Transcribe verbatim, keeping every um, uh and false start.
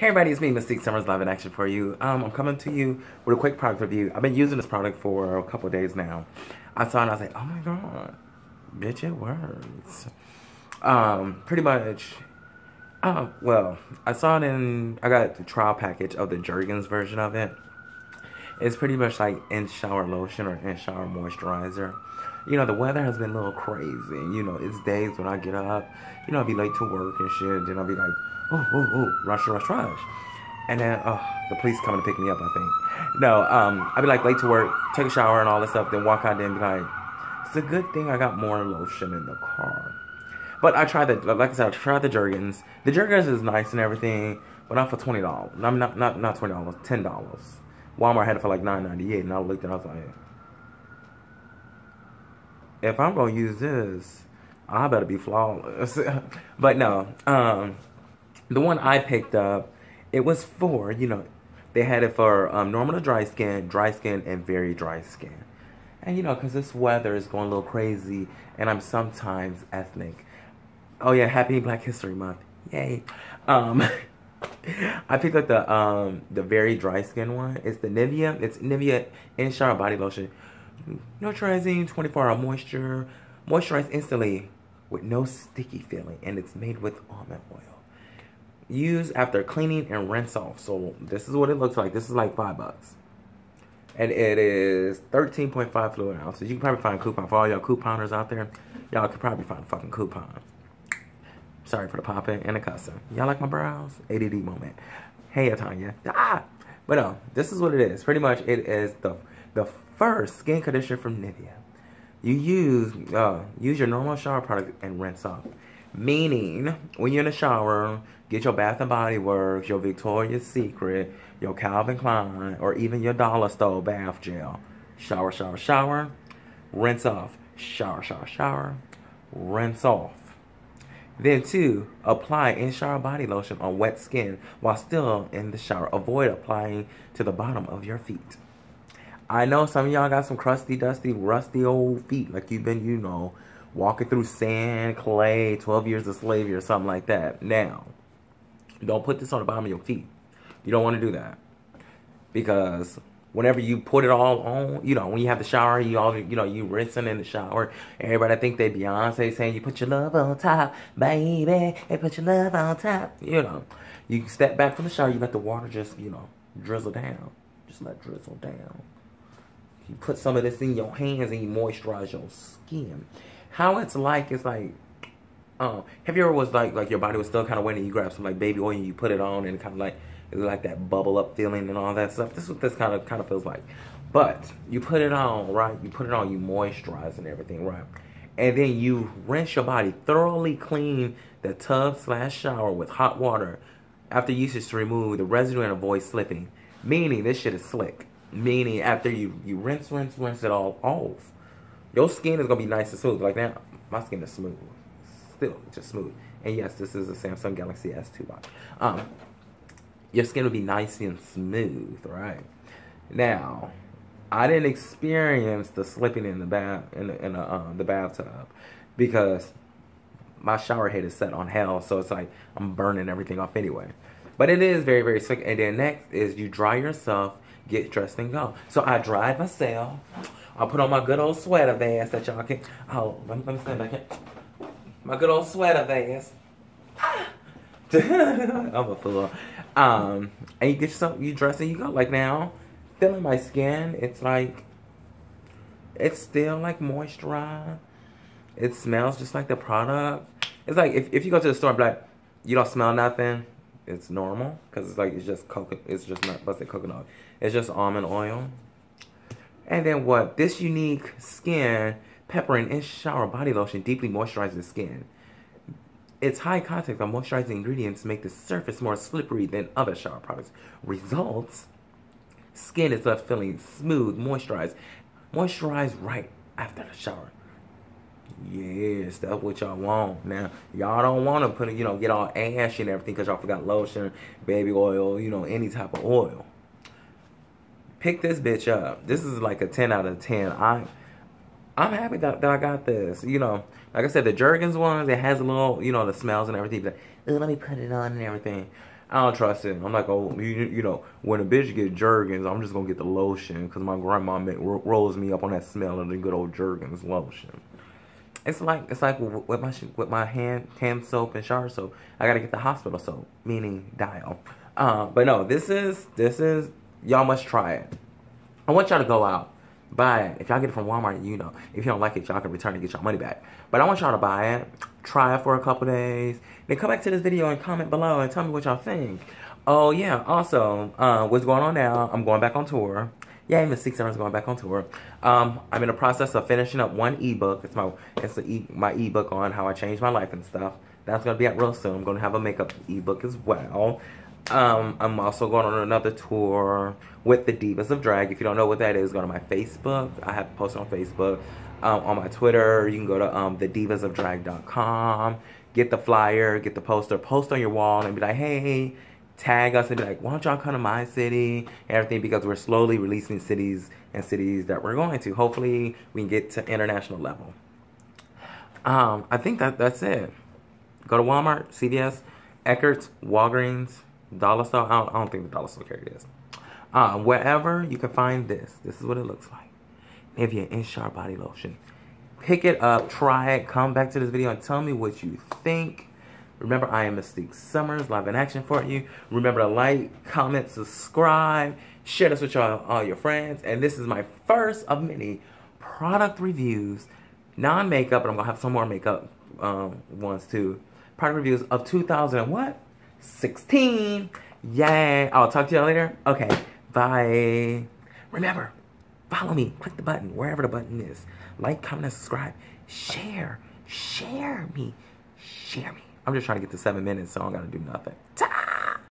Hey everybody, it's me, Mystique Summers, live in action for you. Um, I'm coming to you with a quick product review. I've been using this product for a couple of days now. I saw it and I was like, oh my god, bitch, it works. Um, pretty much, uh, well, I saw it in, I got the trial package of the Jergens version of it. It's pretty much like in-shower lotion or in-shower moisturizer. You know, the weather has been a little crazy. You know, it's days when I get up, you know, I'll be late to work and shit, then I'll be like, oh, oh, oh, rush, rush, rush. And then, oh, the police coming to pick me up, I think. No, um, I'd be like late to work, take a shower and all this stuff, then walk out there and be like, it's a good thing I got more lotion in the car. But I tried the, like I said, I tried the Jergens. The Jergens is nice and everything, but not for twenty dollars. I'm not, not, not twenty dollars, ten dollars. Walmart had it for like nine ninety-eight, and I looked and I was like, if I'm gonna use this, I better be flawless. But no, um, the one I picked up, it was for, you know, they had it for um, normal to dry skin, dry skin, and very dry skin. And you know, because this weather is going a little crazy, and I'm sometimes ethnic. Oh yeah, happy Black History Month. Yay. Um, I picked up the, um, the very dry skin one. It's the Nivea, it's Nivea In Shower Body Lotion. Neutralizing twenty-four hour moisture, moisturize instantly with no sticky feeling, and it's made with almond oil. Use after cleaning and rinse off. So this is what it looks like. This is like five bucks, and it is thirteen point five fluid ounces. You can probably find a coupon for all y'all couponers out there. Y'all could probably find a fucking coupon. Sorry for the popping and the cussing. Y'all like my brows? A D D moment. Hey, Tanya. Ah, but no, this is what it is. Pretty much, it is the the. First, skin conditioner from Nivea. You use uh, use your normal shower product and rinse off. Meaning, when you're in the shower, get your Bath and Body Works, your Victoria's Secret, your Calvin Klein, or even your Dollar Store bath gel. Shower, shower, shower. Rinse off. Shower, shower, shower. Rinse off. Then, two, apply in-shower body lotion on wet skin while still in the shower. Avoid applying to the bottom of your feet. I know some of y'all got some crusty, dusty, rusty old feet. Like you've been, you know, walking through sand, clay, twelve years of slavery or something like that. Now, don't put this on the bottom of your feet. You don't want to do that. Because whenever you put it all on, you know, when you have the shower, you all, you know, you rinsing in the shower. Everybody think they Beyonce saying, you put your love on top, baby. They put your love on top. You know, you step back from the shower. You let the water just, you know, drizzle down. Just let it drizzle down. You put some of this in your hands and you moisturize your skin. How it's like, it's like, um, have you ever was like, like your body was still kind of wet and you grab some like baby oil and you put it on and kind of like, it was like that bubble up feeling and all that stuff. This is what this kind of kind of feels like. But you put it on, right? You put it on, you moisturize and everything, right? And then you rinse your body, thoroughly clean the tub slash shower with hot water after usage to remove the residue and avoid slipping. Meaning this shit is slick. Meaning, after you, you rinse, rinse, rinse it all off, your skin is going to be nice and smooth. Like now, my skin is smooth. Still, just smooth. And yes, this is a Samsung Galaxy S two box. Um, your skin will be nice and smooth, right? Now, I didn't experience the slipping in the bath, in the, in the, um, the bathtub because my shower head is set on hell. So it's like I'm burning everything off anyway. But it is very, very slick. And then next is you dry yourself. Get dressed and go. So I dried myself. I put on my good old sweater vest that y'all can. Oh, let me, let me stand back here. My good old sweater vest. I'm a fool. Um, and you get yourself, you dress and you go. Like now, feeling my skin, it's like, it's still like moisturized. It smells just like the product. It's like if, if you go to the store and be like, you don't smell nothing. It's normal because it's like it's just coconut. It's just not busted coconut. It's just almond oil. And then what? This unique skin peppering in shower body lotion deeply moisturizes the skin. Its high content of moisturizing ingredients make the surface more slippery than other shower products. Results: skin is left feeling smooth, moisturized. Moisturize right after the shower. Yes, that's what y'all want. Now, y'all don't want to put it, you know, get all ashy and everything because y'all forgot lotion, baby oil, you know, any type of oil. Pick this bitch up. This is like a ten out of ten. I, I'm happy that, that I got this. You know, like I said, the Jergens ones, it has a little, you know, the smells and everything. But, let me put it on and everything. I don't try sitting. I'm like, oh, you, you know, when a bitch get Jergens, I'm just going to get the lotion because my grandma make, rolls me up on that smell of the good old Jergens lotion. It's like it's like with my with my hand hand soap and shower soap. I gotta get the hospital soap, meaning Dial. Uh, but no, this is this is y'all must try it. I want y'all to go out, buy it. If y'all get it from Walmart, you know. If you don't like it, y'all can return and get y'all money back. But I want y'all to buy it, try it for a couple days, then come back to this video and comment below and tell me what y'all think. Oh yeah, also, uh, what's going on now? I'm going back on tour. Yeah, Mystique Summers going back on tour. Um, I'm in the process of finishing up one ebook. It's my it's the e my ebook on how I changed my life and stuff. That's gonna be out real soon. I'm gonna have a makeup ebook as well. Um, I'm also going on another tour with the Divas of Drag. If you don't know what that is, go to my Facebook. I have posted on Facebook, um, on my Twitter. You can go to um, the divas of drag dot com. Get the flyer, get the poster, post on your wall, and be like, hey. Tag us and be like, why don't y'all come to my city and everything, because we're slowly releasing cities and cities that we're going to. Hopefully, we can get to international level. Um, I think that that's it. Go to Walmart, C V S, Eckert's, Walgreens, Dollar Store. I don't, I don't think the Dollar Store carries this. Uh, wherever you can find this, this is what it looks like. Nivea In Shower Body Lotion. Pick it up, try it, come back to this video and tell me what you think. Remember, I am Mystique Summers, live in action for you. Remember to like, comment, subscribe, share this with y'all, all your friends. And this is my first of many product reviews, non-makeup, and I'm going to have some more makeup um, ones too. Product reviews of two thousand sixteen. Yay. I'll talk to y'all later. Okay, bye. Remember, follow me. Click the button, wherever the button is. Like, comment, and subscribe. Share. Share me. Share me. I'm just trying to get to seven minutes, so I don't gotta do nothing.